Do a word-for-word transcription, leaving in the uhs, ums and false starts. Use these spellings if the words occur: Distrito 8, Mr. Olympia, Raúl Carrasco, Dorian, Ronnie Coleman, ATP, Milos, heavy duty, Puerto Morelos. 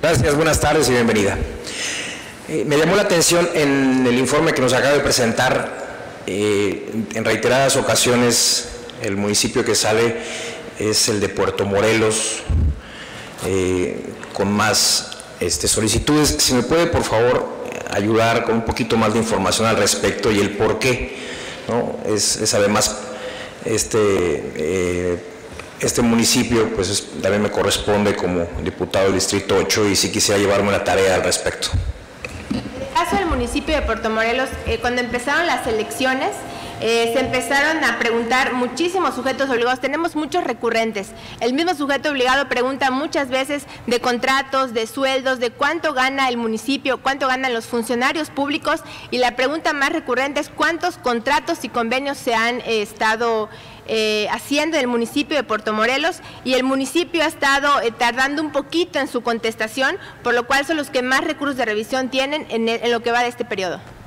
Gracias, buenas tardes y bienvenida. Eh, me llamó la atención en el informe que nos acaba de presentar, eh, en reiteradas ocasiones, el municipio que sale es el de Puerto Morelos, eh, con más este, solicitudes. Si me puede, por favor, ayudar con un poquito más de información al respecto y el por qué, ¿no? Es, es además este... Eh, Este municipio, pues es, también me corresponde como diputado del Distrito ocho, y sí quisiera llevarme una tarea al respecto. En el caso del municipio de Puerto Morelos, eh, cuando empezaron las elecciones, Eh, se empezaron a preguntar muchísimos sujetos obligados. Tenemos muchos recurrentes. El mismo sujeto obligado pregunta muchas veces de contratos, de sueldos, de cuánto gana el municipio, cuánto ganan los funcionarios públicos, y la pregunta más recurrente es cuántos contratos y convenios se han eh, estado eh, haciendo en el municipio de Puerto Morelos, y el municipio ha estado eh, tardando un poquito en su contestación, por lo cual son los que más recursos de revisión tienen en, el, en lo que va de este periodo.